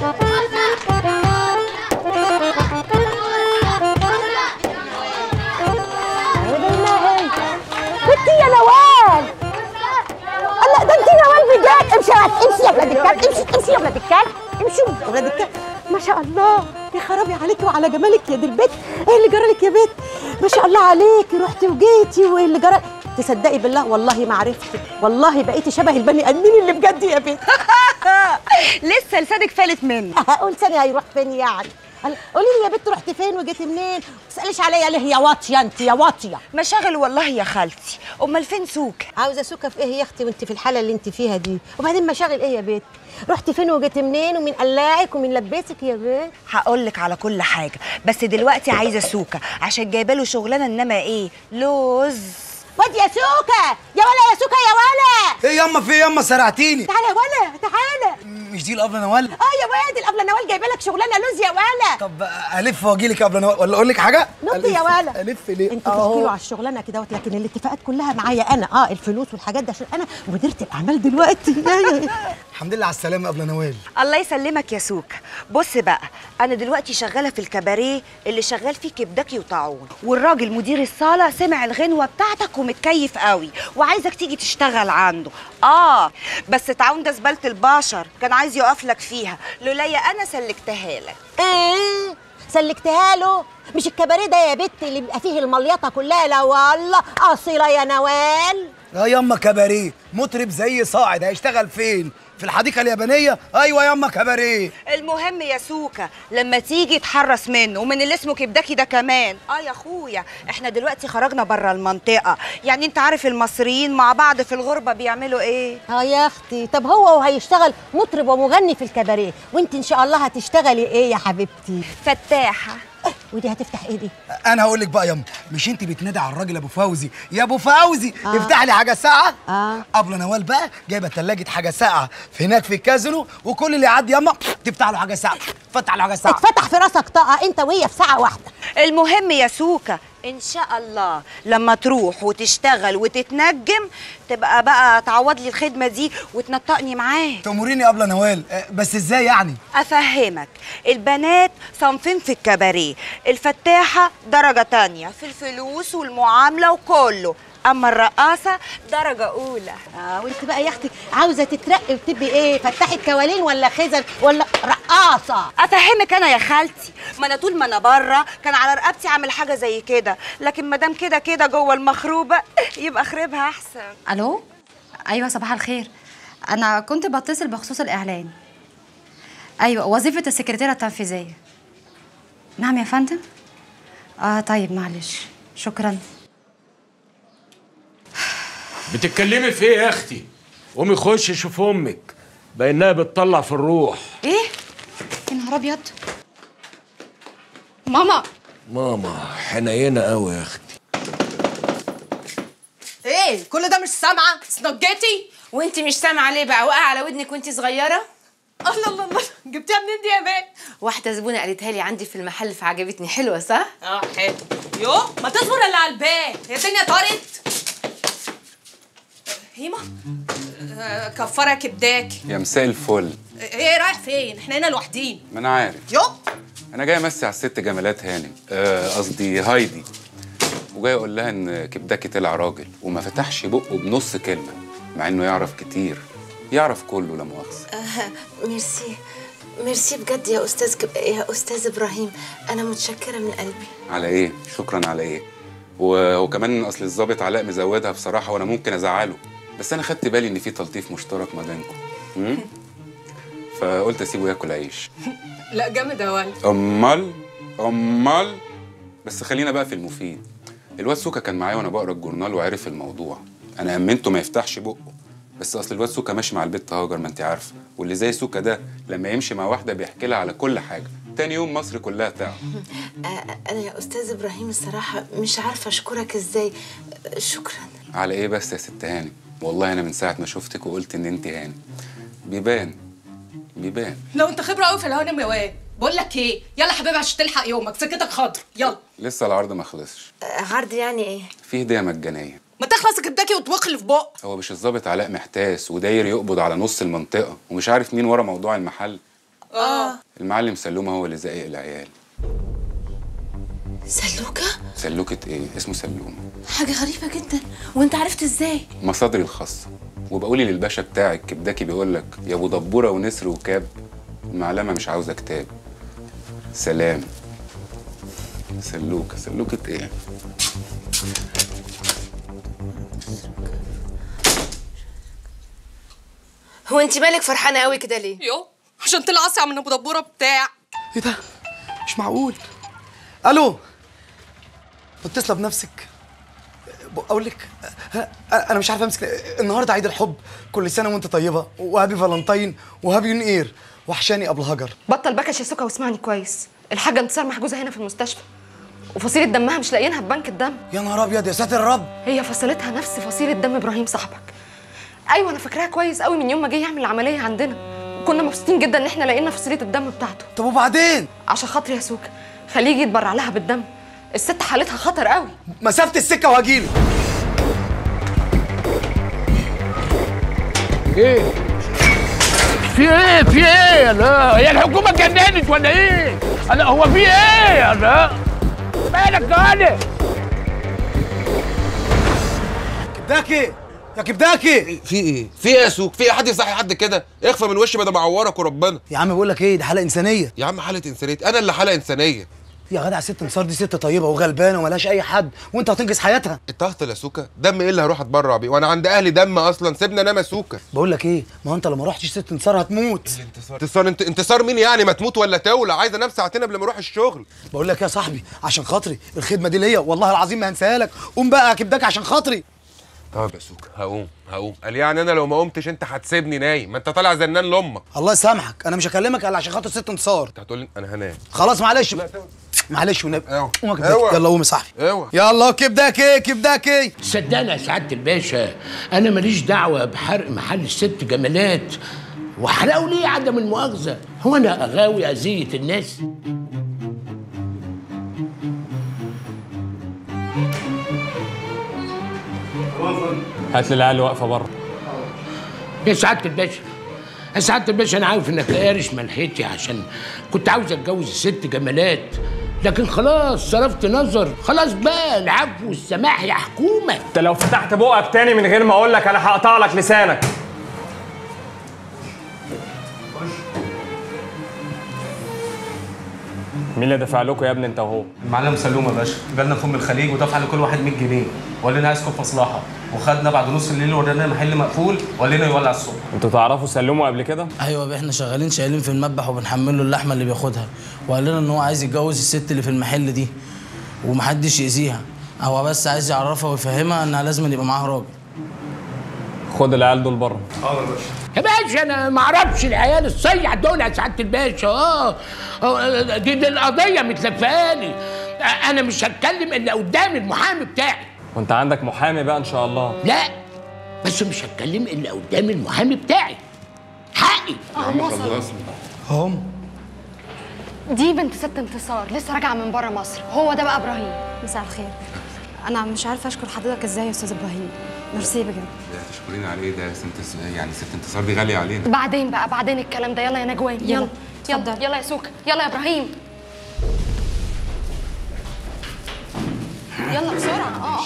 امشي يا ولاد الكلب، امشي يا ولاد الكلب، امشي يا ولاد الكلب. ما شاء الله، يا خرابي عليكي وعلى جمالك يا دي البيت. ايه اللي جرالك يا بيت؟ ما شاء الله عليكي، رحتي وجيتي وايه اللي جرالك؟ تصدقي بالله والله ما عرفتك، والله بقيتي شبه البني ادمين اللي بجد يا بيت. لسه لسانك فالت مني. هقول ثاني هيروح فين يعني؟ قولي لي يا بنت رحتي فين وجيتي منين؟ ما تسأليش عليا ليه يا واطيه انت يا واطيه. مشاغل والله يا خالتي، امال فين سوكه؟ عاوزه سوكه في ايه يا اختي وانت في الحاله اللي انت فيها دي؟ وبعدين مشاغل ايه يا بنت؟ رحتي فين وجيتي منين ومين قلعك ومين لبسك يا بنت؟ هقول لك على كل حاجه، بس دلوقتي عايزه سوكه عشان جايبه له شغلانه انما ايه؟ لوز. واد يا سوكه، يا ولا يا سوكه يا ولا. ايه ياما في ايه ياما سرعتيني؟ تعالى يا ولا تعالى. مش دي الابله نوال؟ اه يا واد الابله نوال جايبه لك شغلانه لوز يا ولا. طب الف واجي لك يا ابله نوال ولا اقول لك حاجه؟ نط يا ولا. الف ليه؟ انتوا بتحكيوا على الشغلانه كده لكن الاتفاقات كلها معايا انا، الفلوس والحاجات دي عشان انا مديره الاعمال دلوقتي. الحمد لله على السلامه يا ابله نوال. الله يسلمك يا سوكه. بص بقى، انا دلوقتي شغاله في الكباريه اللي شغال فيه كبدكي وطاعون، والراجل مدير الصاله سمع الغنوه بتاعتك ومتكيف قوي وعايزك تيجي تشتغل عنده. بس طاعون ده زباله البشر، كان عايز يقف لك فيها، لولايا انا سلكتها لك. ايه؟ سلكتها له؟ مش الكباريه ده يا بت اللي بيبقى فيه المليطه كلها؟ لا والله اصيله يا نوال. ياما كباريه، مطرب زي صاعد هيشتغل فين؟ في الحديقه اليابانيه؟ ايوه ياما كباريه. المهم يا سوكه لما تيجي تحرس منه ومن اللي اسمه كبدكي ده كمان. يا اخويا احنا دلوقتي خرجنا بره المنطقه، يعني انت عارف المصريين مع بعض في الغربه بيعملوا ايه. يا اختي، طب هو وهيشتغل مطرب ومغني في الكباريه وانت ان شاء الله هتشتغلي ايه يا حبيبتي؟ فتاحه. ودي هتفتح ايه دي؟ انا هقول لك بقى ياما، مش انت بتنادي على الراجل ابو فوزي يا ابو فوزي افتح لي حاجه ساقعه؟ ابله نوال بقى جايبه ثلاجه حاجه ساقعه في هناك في الكازينو، وكل اللي يعدي ياما تفتح له حاجه ساقعه، فتح له حاجه ساقعه، اتفتح في راسك طاقه انت وهي في ساعه واحده. المهم يا سوكه ان شاء الله لما تروح وتشتغل وتتنجم تبقى بقى تعوض لي الخدمه دي وتنطقني معاك. تأمريني يا ابله نوال، بس ازاي يعني؟ افهمك، البنات صنفين في الكباريه، الفتاحه درجه تانية في الفلوس والمعامله وكله، اما الرقاصه درجه اولى. وانت بقى يا اختي عاوزه تترقي وتبقي ايه؟ فتاحه كوالين ولا خزن ولا رقاصه؟ افهمك انا يا خالتي، ما انا طول ما انا بره كان على رقبتي عامل حاجه زي كده، لكن ما دام كده كده جوه المخروبه يبقى خربها احسن. الو، ايوه صباح الخير، انا كنت بتصل بخصوص الاعلان. ايوه، وظيفه السكرتيره التنفيذيه. نعم يا فندم. طيب معلش، شكرا. بتتكلمي في ايه يا اختي؟ قومي خشي شوف امك، بانها بتطلع في الروح. ايه؟ يا نهار ابيض. ماما حنينه قوي يا اختي. ايه كل ده مش سامعه؟ اتنجتي وانت مش سامعه ليه بقى؟ واقعه على ودنك وانت صغيره؟ الله الله الله، جبتيها منين دي يا بنت؟ واحده زبونه قالتها لي عندي في المحل فعجبتني. حلوه صح؟ حلوه. يوه ما تصبر الا على الباب، هي الدنيا طارت. هيما كفاره كبداك يا مساء الفل. ايه رايح فين؟ احنا هنا لوحدين. ما انا عارف. يو انا جاي امسي على الست جمالات هاني، قصدي هايدي، وجاي اقول لها ان كبداكي طلع راجل وما فتحش بقه بنص كلمه، مع انه يعرف كتير، يعرف كله لا مؤاخذه. ميرسي ميرسي بجد يا استاذ يا استاذ ابراهيم، انا متشكره من قلبي. على ايه؟ شكرا على ايه؟ وكمان اصل الظابط علاء مزودها بصراحه، وانا ممكن ازعله، بس انا خدت بالي ان في تلطيف مشترك ما بينكم، فقلت اسيبه ياكل عيش. لا جامد يا ولد. امال بس خلينا بقى في المفيد. الواد سوكا كان معايا وانا بقرا الجورنال وعرف الموضوع، انا امنته ما يفتحش بقه، بس اصل الواد سوكا ماشي مع البت هاجر ما انت عارفه، واللي زي سوكا ده لما يمشي مع واحده بيحكي لها على كل حاجه، تاني يوم مصر كلها تعب. انا يا استاذ ابراهيم الصراحه مش عارفه اشكرك ازاي. شكرا على ايه بس يا ست هاني؟ والله انا من ساعه ما شفتك وقلت ان انت هاني. بيبان لو انت خبره قوي في الهوانم يا واد. بقول لك ايه، يلا حبيبي عشان تلحق يومك، سكتك خضر يلا. لسه العرض ما خلصش. عرض يعني ايه؟ في هديه مجانيه. ما تخلص كبداكي وتوخلي في بق. هو مش الظابط علاء محتاس وداير يقبض على نص المنطقه ومش عارف مين ورا موضوع المحل، المعلم سلومه هو اللي زقق العيال. سلوكه؟ سلوكه ايه؟ اسمه سلومه. حاجه غريبه جدا، وانت عرفت ازاي؟ مصادري الخاصه، وبقولي للباشا بتاعك كبداكي بيقول لك يا ابو دبوره ونسر وكاب المعلمه مش عاوزه كتاب. سلام. سلوكه، سلوكه ايه؟ هو انت مالك فرحانه قوي كده ليه؟ يو عشان طلع اسرع من ابو دبوره بتاع. ايه ده؟ مش معقول. الو، متصله بنفسك؟ بقول لك انا مش عارفه امسك. النهارده عيد الحب، كل سنه وانت طيبه، وهابي فالنتاين وهابي نيو يير. وحشاني قبل هجر. بطل بكش يا سكا واسمعني كويس. الحاجه انتصار محجوزه هنا في المستشفى، وفصيله دمها مش لاقيينها في بنك الدم. يا نهار ابيض، يا ساتر رب. هي فصيلتها نفس فصيله دم ابراهيم صاحبك. ايوه انا فاكراها كويس قوي من يوم ما جه يعمل العمليه عندنا، وكنا مبسوطين جدا ان احنا لقينا فصيله الدم بتاعته. طب وبعدين؟ عشان خاطري يا سوكا خليه يجي يتبرع لها بالدم. الست حالتها خطر قوي. مسافه السكه وهجيلك. ايه؟ في ايه؟ في ايه؟ لا هي الحكومه اتجننت ولا ايه؟ لا هو في ايه؟ لا مالك يا كبداكي؟ يا كبداكي في ايه؟ في ايه يا سوق؟ في حد يصحي حد كده؟ اخفى من وشي بدل ما اعورك وربنا. يا عم بقول لك ايه، دي حلقه انسانيه. يا عم حلقه انسانيه؟ انا اللي حلقه انسانيه يا جدع. ست انتصار دي ست طيبه وغلبانه ومالهاش اي حد، وانت هتنقذ حياتها. التهطل يا سوكا، دم ايه اللي هروح اتبرع بيه وانا عند اهلي دم اصلا؟ سيبني انا يا سوكا. بقول لك ايه، ما انت لو ما رحتش ست انتصار هتموت. انتصار انتصار مين يعني؟ ما تموت ولا تولع. عايز انام ساعتين قبل ما اروح الشغل. بقول لك يا صاحبي عشان خاطري، الخدمه دي ليا والله العظيم ما هنساها لك. قوم بقى كبداك عشان خاطري. طب يا سوكا هقوم. قال يعني انا لو ما قمتش انت هتسيبني نايم؟ ما انت طالع زنان لامك. الله يسامحك، انا مش هكلمك الا عشان خاطر ست انتصار. انت هتقول لي انا هنام؟ خلاص معلش. لا معلش والنبي. اوعى اوعى. يلا قوم يا صاحبي. اوعى. يلا كبداكي كبداكي. صدقني يا سعاده الباشا، انا ماليش دعوه بحرق محل الست جمالات. وحرقوا ليه عدم المؤاخذه؟ هو انا اغاوي اذيه الناس؟ هات لي العيال واقفه بره. يا سعاده الباشا، يا سعاده الباشا، انا عارف انك قارش ملحتي عشان كنت عاوز اتجوز الست جمالات، لكن خلاص صرفت نظر. خلاص بقى، العفو والسماح يا حكومه. انت لو فتحت بقك تاني من غير ما اقول لك انا هقطع لك لسانك. مين اللي دفع لكم يا ابني انت وهو؟ المعلم سلومه يا باشا، جالنا فم الخليج ودفع لكل واحد 100 جنيه، وقال لنا عايزكم في مصلحه، وخدنا بعد نص الليل ودانا محل مقفول، وقال لنا يولع الصبح. انتوا تعرفوا سلومه قبل كده؟ ايوه، احنا شغالين شايلين في المذبح وبنحمله اللحمه اللي بياخدها، وقال لنا ان هو عايز يتجوز الست اللي في المحل دي ومحدش يأذيها، هو بس عايز يعرفها ويفهمها انها لازم يبقى معاها راجل. خد العيال دول بره. يا باشا. يا باشا انا ما اعرفش العيال الصيع دول يا سعاده الباشا. دي القضيه متلفقاني. انا مش هتكلم الا قدام المحامي بتاعي. وانت عندك محامي بقى ان شاء الله؟ لا بس مش هتكلم الا قدام المحامي بتاعي. حقي. هم دي بنت ست انتصار لسه راجعه من بره مصر. هو ده بقى ابراهيم. مساء الخير. انا مش عارفه اشكر حضرتك ازاي يا استاذ ابراهيم. ميرسي بجد. لا تشكرين على ايه؟ ده يعني ست انتصار دي غاليه علينا. بعدين بقى، بعدين الكلام ده. يلا يا نجوان، يلا يلا يلا يا سوكا، يلا يا ابراهيم، يلا بسرعه.